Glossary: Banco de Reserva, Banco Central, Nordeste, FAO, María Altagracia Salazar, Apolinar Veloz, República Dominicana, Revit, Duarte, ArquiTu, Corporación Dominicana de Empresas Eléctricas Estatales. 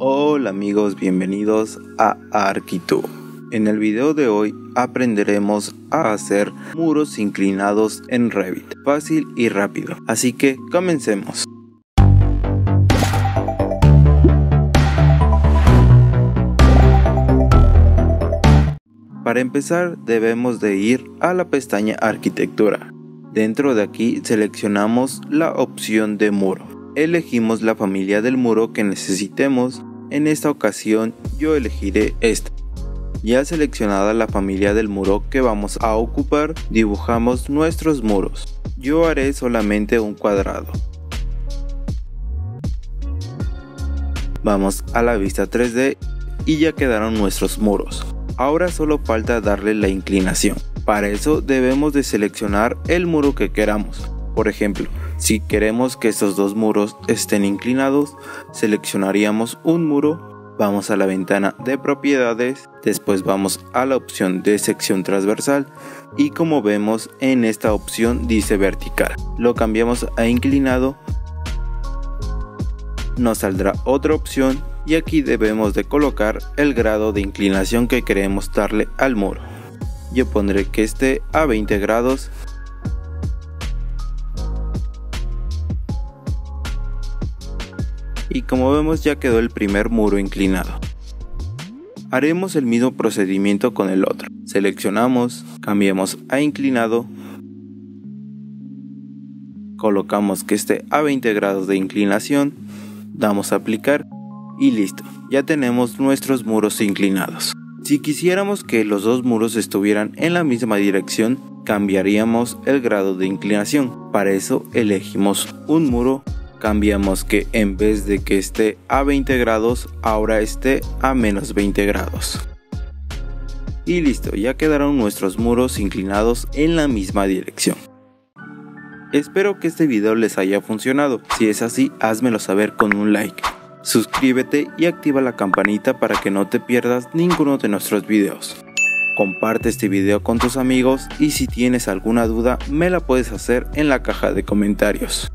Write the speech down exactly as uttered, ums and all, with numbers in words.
Hola amigos, bienvenidos a ArquiTu. En el video de hoy aprenderemos a hacer muros inclinados en Revit, fácil y rápido, así que comencemos. Para empezar debemos de ir a la pestaña Arquitectura. Dentro de aquí seleccionamos la opción de muro. Elegimos la familia del muro que necesitemos. En esta ocasión yo elegiré esta. Ya seleccionada la familia del muro que vamos a ocupar, dibujamos nuestros muros. Yo haré solamente un cuadrado. Vamos a la vista tres D y ya quedaron nuestros muros. Ahora solo falta darle la inclinación. Para eso debemos de seleccionar el muro que queramos. Por ejemplo, si queremos que estos dos muros estén inclinados, seleccionaríamos un muro, vamos a la ventana de propiedades, después vamos a la opción de sección transversal y como vemos en esta opción dice vertical. Lo cambiamos a inclinado, nos saldrá otra opción y aquí debemos de colocar el grado de inclinación que queremos darle al muro. Yo pondré que esté a veinte grados. Y como vemos ya quedó el primer muro inclinado. Haremos el mismo procedimiento con el otro. Seleccionamos, cambiamos a inclinado, colocamos que esté a veinte grados de inclinación, damos a aplicar y listo, ya tenemos nuestros muros inclinados. Si quisiéramos que los dos muros estuvieran en la misma dirección, cambiaríamos el grado de inclinación. Para eso elegimos un muro. Cambiamos que en vez de que esté a veinte grados, ahora esté a menos veinte grados. Y listo, ya quedaron nuestros muros inclinados en la misma dirección. Espero que este video les haya funcionado. Si es así, házmelo saber con un like. Suscríbete y activa la campanita para que no te pierdas ninguno de nuestros videos. Comparte este video con tus amigos y si tienes alguna duda, me la puedes hacer en la caja de comentarios.